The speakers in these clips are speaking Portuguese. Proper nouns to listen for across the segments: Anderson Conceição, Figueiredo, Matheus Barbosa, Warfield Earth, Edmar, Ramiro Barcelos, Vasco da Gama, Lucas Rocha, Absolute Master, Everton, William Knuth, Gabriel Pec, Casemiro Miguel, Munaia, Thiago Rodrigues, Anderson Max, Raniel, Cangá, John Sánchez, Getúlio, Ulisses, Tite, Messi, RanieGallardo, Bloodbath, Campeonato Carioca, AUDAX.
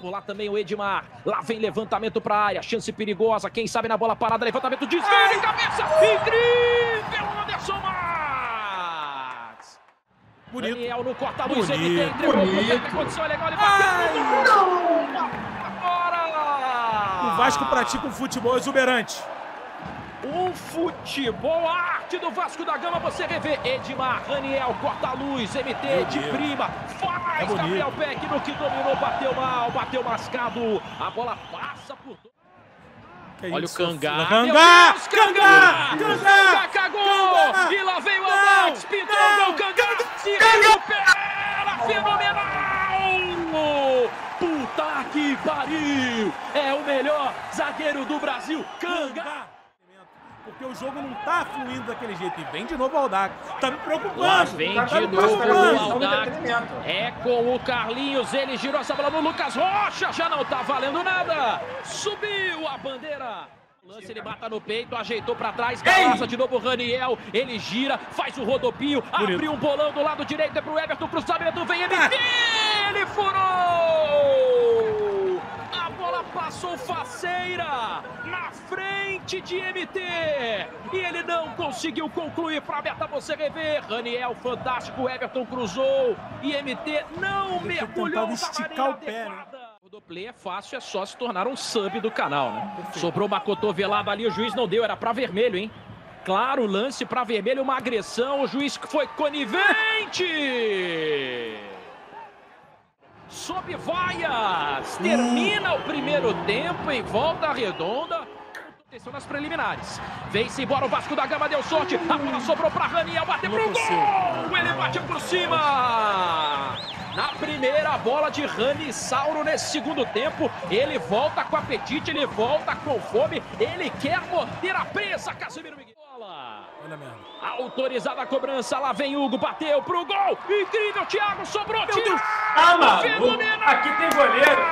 Por lá também o Edmar. Lá vem levantamento para a área. Chance perigosa. Quem sabe na bola parada. Levantamento. Desvio de cabeça. Incrível, Anderson Max. Bonito. Daniel no corta-luz. Ele tem condição legal. Ele bateu. O Vasco pratica um futebol exuberante. Um futebol, a arte do Vasco da Gama, você revê. Edmar, Raniel, corta-luz, MT de prima, faz Gabriel Pec no que dominou, bateu mal, bateu mascado, a bola passa por... Olha o Cangá. Cangá! Cangá! Cangá! Cagou! E lá veio o AUDAX, pintou o gol, Cangá se recupera, fenomenal! Puta que pariu! É o melhor zagueiro do Brasil, Cangá! Porque o jogo não tá fluindo daquele jeito. E vem de novo o AUDAX. Tá me preocupando. Lá vem tá de novo o AUDAX. É com o Carlinhos. Ele girou essa bola no Lucas Rocha. Já não tá valendo nada. Subiu a bandeira. Lance, ele bata no peito. Ajeitou pra trás. Passa de novo o Raniel. Ele gira. Faz o rodopio. Abre um bolão do lado direito. É pro Everton. Cruzamento. Vem ele. Ele furou. A bola passou faceira. Na frente de MT, e ele não conseguiu concluir para a meta, você rever. Raniel, fantástico, Everton cruzou, e MT não mergulhou na maneira adequada. O doplay é fácil, é só se tornar um sub do canal, né? Perfeito. Sobrou uma cotovelada ali, o juiz não deu, era para vermelho, hein? Claro, lance para vermelho, uma agressão, o juiz foi conivente! Sob vaias, termina o primeiro tempo em volta redonda. Atenção nas preliminares. Vem-se embora o Vasco da Gama, deu sorte. A bola sobrou para Raniel, bateu pro gol. Ele bateu por cima. Na primeira bola de Ranisauro nesse segundo tempo. Ele volta com apetite, ele volta com fome. Ele quer morder a presa, Casemiro Miguel. Autorizada a cobrança, lá vem Hugo, bateu pro gol. Incrível, Thiago, sobrou. Thiago, fenomenal. Aqui tem goleiro.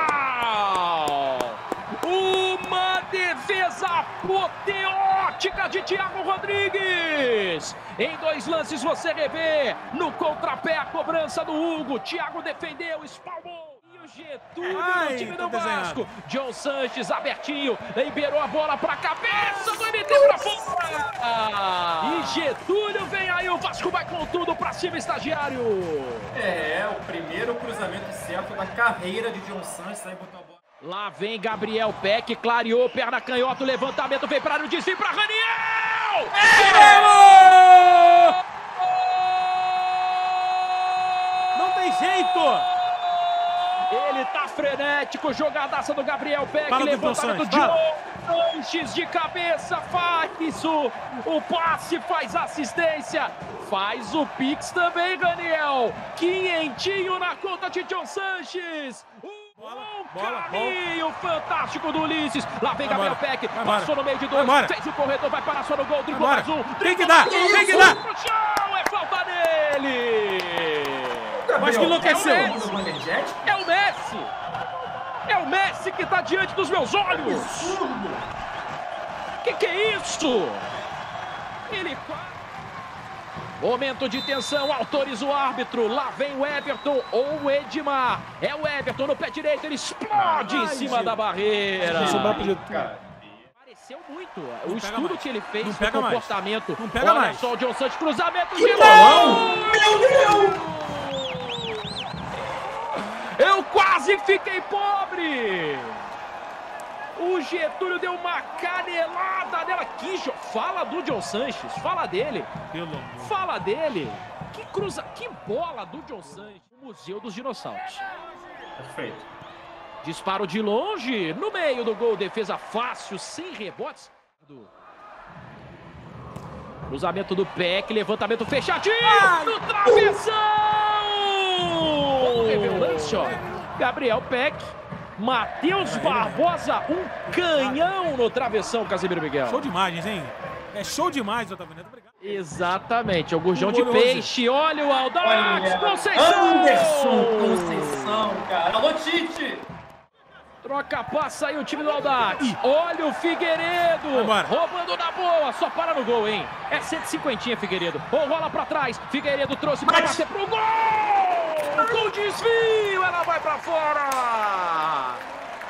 Defesa apoteótica de Thiago Rodrigues. Em dois lances você revê. No contrapé a cobrança do Hugo. Thiago defendeu, espalmou. E o Getúlio no time do Vasco. John Sánchez abertinho. Liberou a bola para a cabeça do MT para fora. E Getúlio vem aí. O Vasco vai com tudo para cima, estagiário. É, o primeiro cruzamento certo da carreira de John Sánchez. Aí botou a bola. Lá vem Gabriel Pec, clareou, perna canhota, o levantamento vem para o desvio para Raniel! É! Não tem jeito! Ele tá frenético, jogadaça do Gabriel Pec, levantamento do John Sánchez de cabeça, faz isso, o passe, faz assistência, faz o pix também, Raniel! Quinhentinho na conta de John Sánchez! Caminho fantástico do Ulisses. Lá vem Gabriel Pec. Passou no meio de dois. Fez o corredor. Vai parar só no gol. Driblou mais um. Tem que dar. Tem que dar. Pro chão. É falta dele. Mas que enlouqueceu. É o Messi. É o Messi que tá diante dos meus olhos. Que é isso? Ele quase. Momento de tensão, autoriza o árbitro, lá vem o Everton ou o Edmar. É o Everton no pé direito, ele explode em cima da barreira. Pareceu muito, o estudo que ele fez no comportamento. Não pega mais. Olha só o John Sánchez, cruzamento de gol! Meu Deus! Eu quase fiquei pobre! O Getúlio deu uma canelada nela. Fala do John Sánchez, fala dele. Fala dele. Que cruza, que bola do John Sánchez. Museu dos Dinossauros. Perfeito. Disparo de longe, no meio do gol. Defesa fácil, sem rebotes. Cruzamento do Pec, levantamento fechadinho. No travessão! Vamos rever o lance, ó. Gabriel Pec. Matheus Barbosa, um canhão no travessão, Casemiro Miguel. Show de imagens, hein? É show demais, eu tava vendo. Obrigado. Exatamente, é o gurjão de peixe. Olha o Aldax, Conceição! Anderson Conceição, cara. Alô, Tite! Troca, passa aí o time do Aldax. Olha o Figueiredo, roubando na boa, só para no gol, hein? É 150, Figueiredo. Ou rola pra trás, Figueiredo trouxe pra bater pro gol! Com desvio, ela vai pra fora!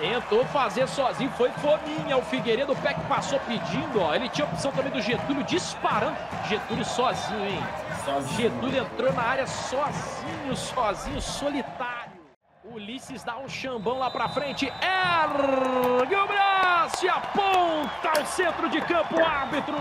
Tentou fazer sozinho, foi fominha. O Figueiredo, o Pec passou pedindo, ó. Ele tinha a opção também do Getúlio disparando. Getúlio sozinho, hein? Sozinho. Getúlio entrou na área sozinho, solitário. Ulisses dá um chambão lá pra frente. Ergue o braço e aponta ao centro de campo. O árbitro.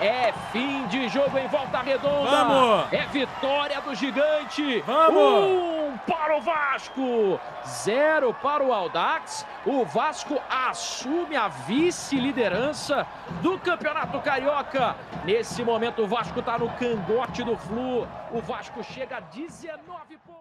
É fim de jogo em Volta Redonda. Vamos! É vitória do Gigante. Vamos! 1 para o Vasco, 0 para o AUDAX. O Vasco assume a vice-liderança do Campeonato Carioca. Nesse momento o Vasco está no cangote do Flu. O Vasco chega a 19 pontos.